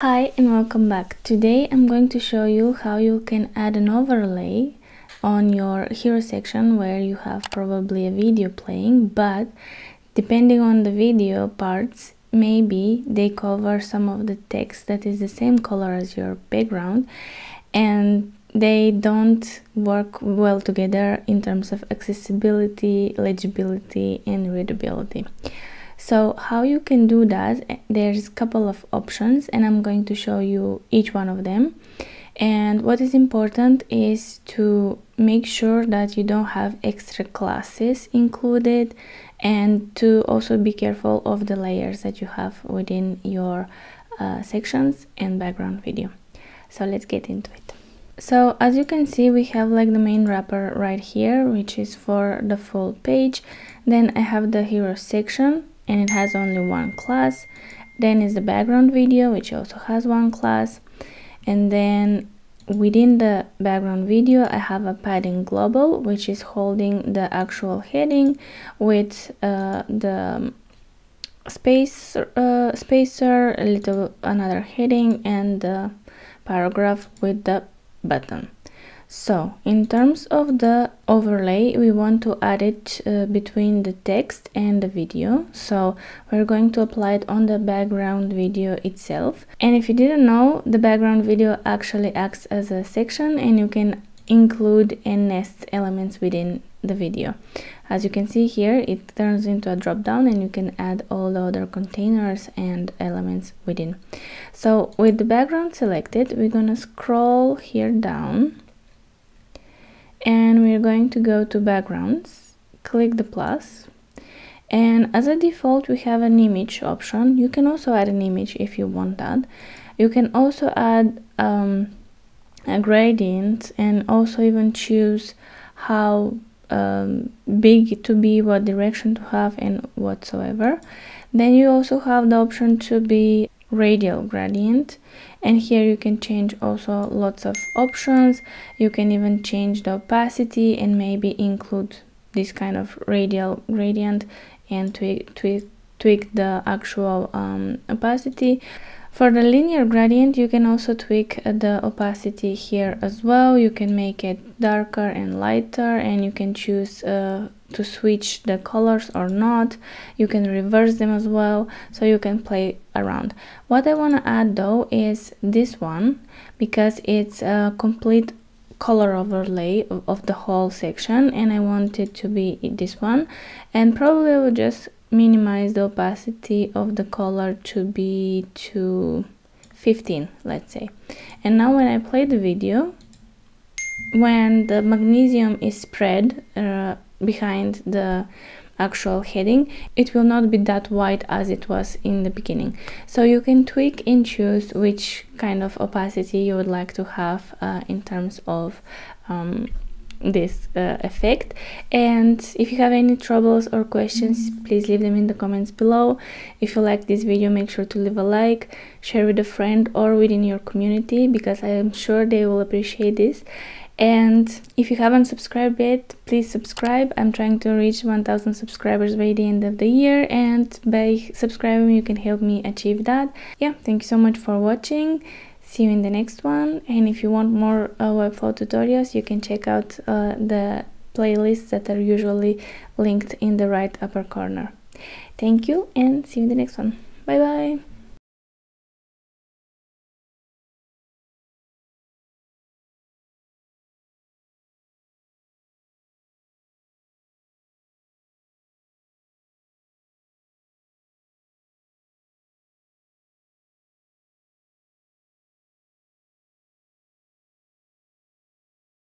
Hi and welcome back. Today I'm going to show you how you can add an overlay on your hero section where you have probably a video playing, but depending on the video parts, maybe they cover some of the text that is the same color as your background and they don't work well together in terms of accessibility, legibility and readability. So how you can do that, there's a couple of options and I'm going to show you each one of them. And what is important is to make sure that you don't have extra classes included and to also be careful of the layers that you have within your sections and background video. So let's get into it. So as you can see, we have like the main wrapper right here, which is for the full page. Then I have the hero section, and it has only one class. Then is the background video, which also has one class. And then within the background video, I have a padding global, which is holding the actual heading with the spacer, another heading, and the paragraph with the button. So in terms of the overlay, we want to add it between the text and the video. So we're going to apply it on the background video itself. And if you didn't know, the background video actually acts as a section and you can include and nest elements within the video. As you can see here, it turns into a drop down and you can add all the other containers and elements within. So with the background selected, we're gonna scroll here down and we're going to go to backgrounds, click the plus, and as a default we have an image option. You can also add an image if you want that. You can also add a gradient and also even choose how big to be, what direction to have and whatsoever. Then you also have the option to be radial gradient, and here you can change also lots of options. You can even change the opacity and maybe include this kind of radial gradient and tweak the actual opacity. For the linear gradient, you can also tweak the opacity here as well. You can make it darker and lighter, and you can choose to switch the colors or not. You can reverse them as well, so you can play around. What I want to add though is this one, because it's a complete color overlay of the whole section, and I want it to be this one. And probably I will just minimize the opacity of the color to be to 15, let's say. And now when I play the video, when the magnesium is spread behind the actual heading, it will not be that white as it was in the beginning. So you can tweak and choose which kind of opacity you would like to have in terms of this effect. And if you have any troubles or questions, please leave them in the comments below. If you like this video, make sure to leave a like, share with a friend or within your community, because I am sure they will appreciate this. And if you haven't subscribed yet, please subscribe. I'm trying to reach 1000 subscribers by the end of the year, and by subscribing you can help me achieve that. Yeah, thank you so much for watching. See you in the next one. And if you want more Webflow tutorials, you can check out the playlists that are usually linked in the right upper corner. Thank you and see you in the next one. Bye bye.